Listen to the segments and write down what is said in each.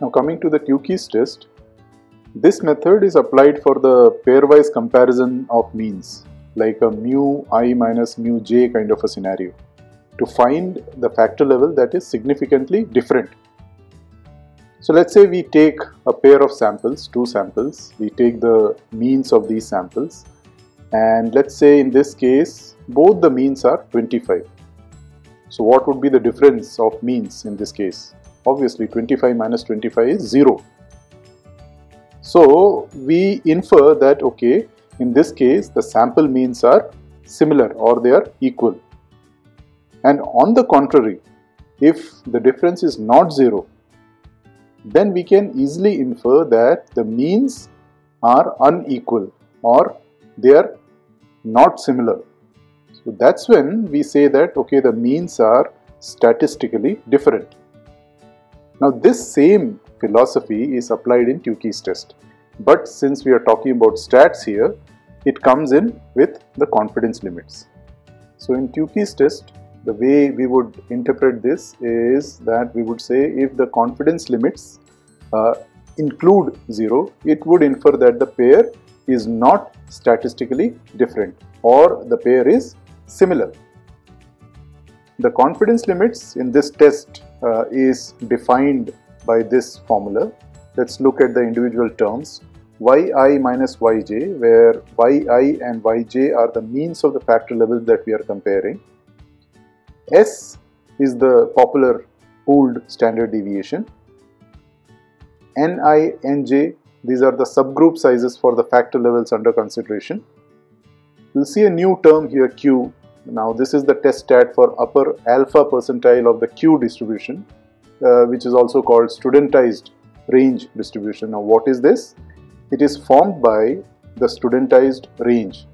Now coming to the Tukey's test, this method is applied for the pairwise comparison of means, like a mu I minus mu j kind of a scenario, to find the factor level that is significantly different. So let's say we take a pair of samples, two samples, we take the means of these samples, and let's say in this case both the means are 25. So what would be the difference of means in this case? Obviously 25 minus 25 is 0. So we infer that, okay, in this case the sample means are similar or they are equal. And on the contrary, if the difference is not 0, then we can easily infer that the means are unequal or they are not similar. So that's when we say that, okay, the means are statistically different. Now this same philosophy is applied in Tukey's test, but since we are talking about stats here, it comes in with the confidence limits. So in Tukey's test, the way we would interpret this is that we would say if the confidence limits include 0, it would infer that the pair is not statistically different or the pair is similar. The confidence limits in this test is defined by this formula. Let's look at the individual terms. yi minus yj, where yi and yj are the means of the factor levels that we are comparing. S is the popular pooled standard deviation. Ni, Nj, these are the subgroup sizes for the factor levels under consideration. You'll see a new term here, Q. Now this is the test stat for upper alpha percentile of the Q distribution, which is also called studentized range distribution. Now what is this? It is formed by the studentized range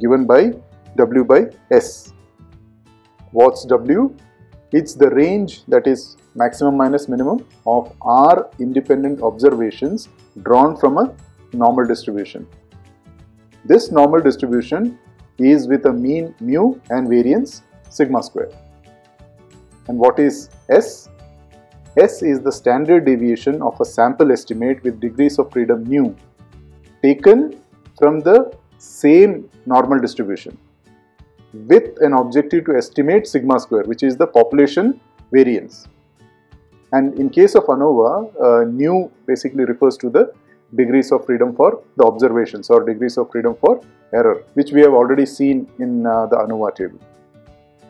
given by W by S. What's W? It's the range, that is maximum minus minimum, of R independent observations drawn from a normal distribution. This normal distribution is with a mean mu and variance sigma square. And what is S? S is the standard deviation of a sample estimate with degrees of freedom nu taken from the same normal distribution with an objective to estimate sigma square, which is the population variance. And in case of ANOVA, nu basically refers to the degrees of freedom for the observations or degrees of freedom for error, which we have already seen in the ANOVA table.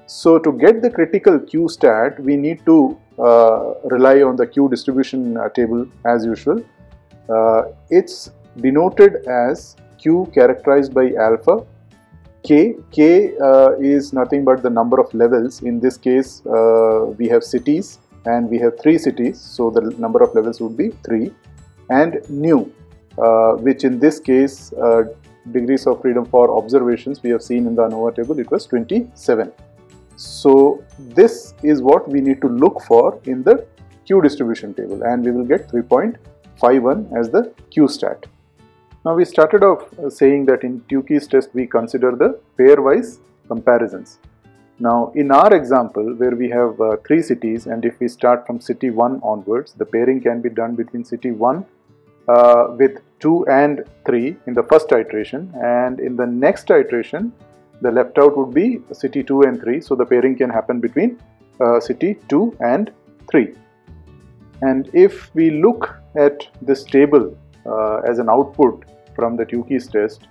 So to get the critical Q stat, we need to rely on the Q distribution table as usual. It's denoted as Q characterized by alpha. K is nothing but the number of levels. In this case, we have cities and we have 3 cities, so the number of levels would be 3. And nu, which in this case, degrees of freedom for observations, we have seen in the ANOVA table, it was 27. So this is what we need to look for in the Q distribution table, and we will get 3.51 as the Q stat. Now we started off saying that in Tukey's test we consider the pairwise comparisons. Now in our example, where we have 3 cities, and if we start from city 1 onwards, the pairing can be done between city 1 with 2 and 3 in the first iteration, and in the next iteration the left out would be city 2 and 3, so the pairing can happen between city 2 and 3. And if we look at this table as an output from the Tukey's test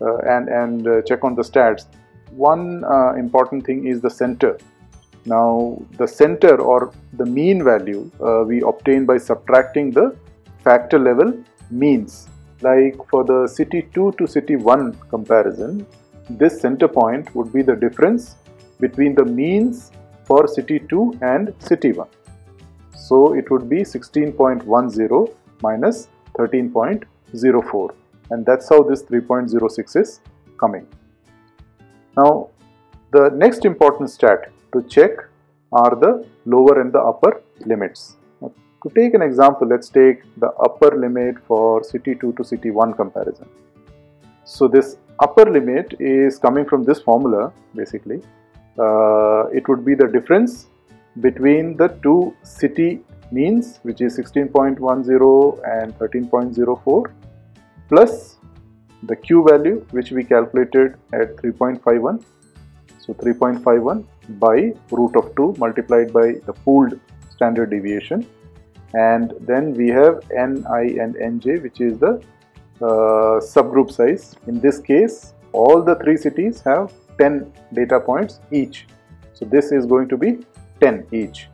and check on the stats, one important thing is the center. Now the center, or the mean value, we obtain by subtracting the factor level means. Like for the city 2 to city 1 comparison, this center point would be the difference between the means for city 2 and city 1. So it would be 16.10 minus 13.04, and that's how this 3.06 is coming. Now the next important stat to check are the lower and the upper limits. Now, to take an example, let's take the upper limit for city 2 to city 1 comparison. So this upper limit is coming from this formula basically. It would be the difference between the two city means, which is 16.10 and 13.04, plus the Q value which we calculated at 3.51. So 3.51 by root of 2 multiplied by the pooled standard deviation, and then we have Ni and Nj, which is the subgroup size. In this case, all the three cities have 10 data points each, so this is going to be 10 each.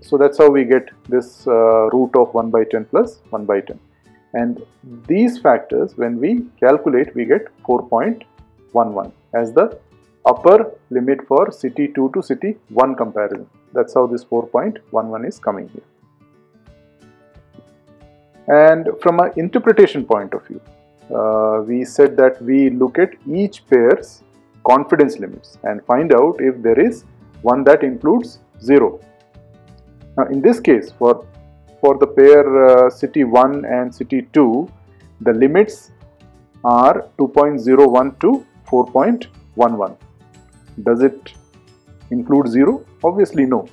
So that's how we get this root of 1 by 10 plus 1 by 10. And these factors, when we calculate, we get 4.11 as the upper limit for city 2 to city 1 comparison. That's how this 4.11 is coming here. And from an interpretation point of view, we said that we look at each pair's confidence limits and find out if there is one that includes 0. Now in this case, for the pair city 1 and city 2, the limits are 2.01 to 4.11. Does it include 0? Obviously no.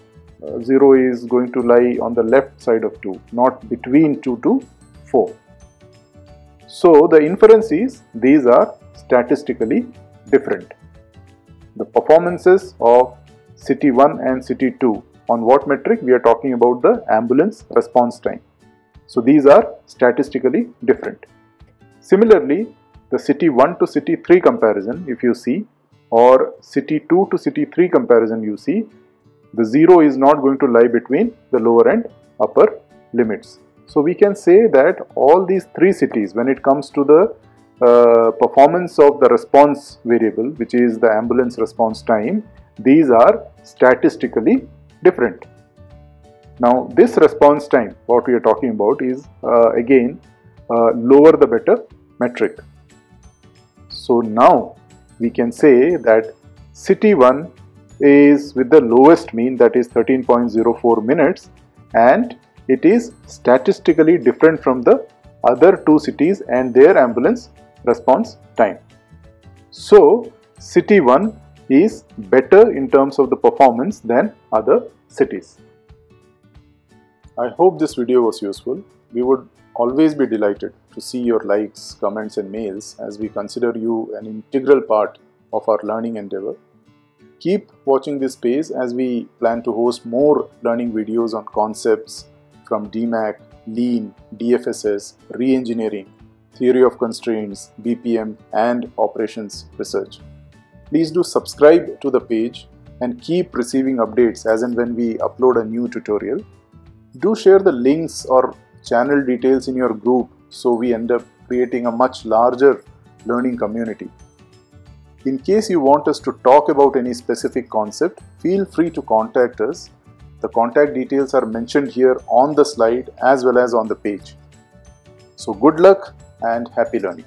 0 is going to lie on the left side of 2, not between 2 to 4. So the inference is these are statistically different. The performances of city 1 and city 2, on what metric? We are talking about the ambulance response time. So these are statistically different. Similarly, the city 1 to city 3 comparison, if you see, or city 2 to city 3 comparison you see, the 0 is not going to lie between the lower and upper limits. So we can say that all these three cities, when it comes to the performance of the response variable, which is the ambulance response time, these are statistically different. Now this response time, what we are talking about, is again lower the better metric. So now we can say that city 1 is with the lowest mean, that is 13.04 minutes, and it is statistically different from the other two cities and their ambulance response time. So city 1 is better in terms of the performance than other cities. I hope this video was useful. We would always be delighted to see your likes, comments and mails, as we consider you an integral part of our learning endeavor. Keep watching this space as we plan to host more learning videos on concepts from DMAC, Lean, DFSS, Reengineering, Theory of Constraints, BPM and Operations Research. Please do subscribe to the page and keep receiving updates as and when we upload a new tutorial. Do share the links or channel details in your group, so we end up creating a much larger learning community. In case you want us to talk about any specific concept, feel free to contact us. The contact details are mentioned here on the slide as well as on the page. So good luck and happy learning.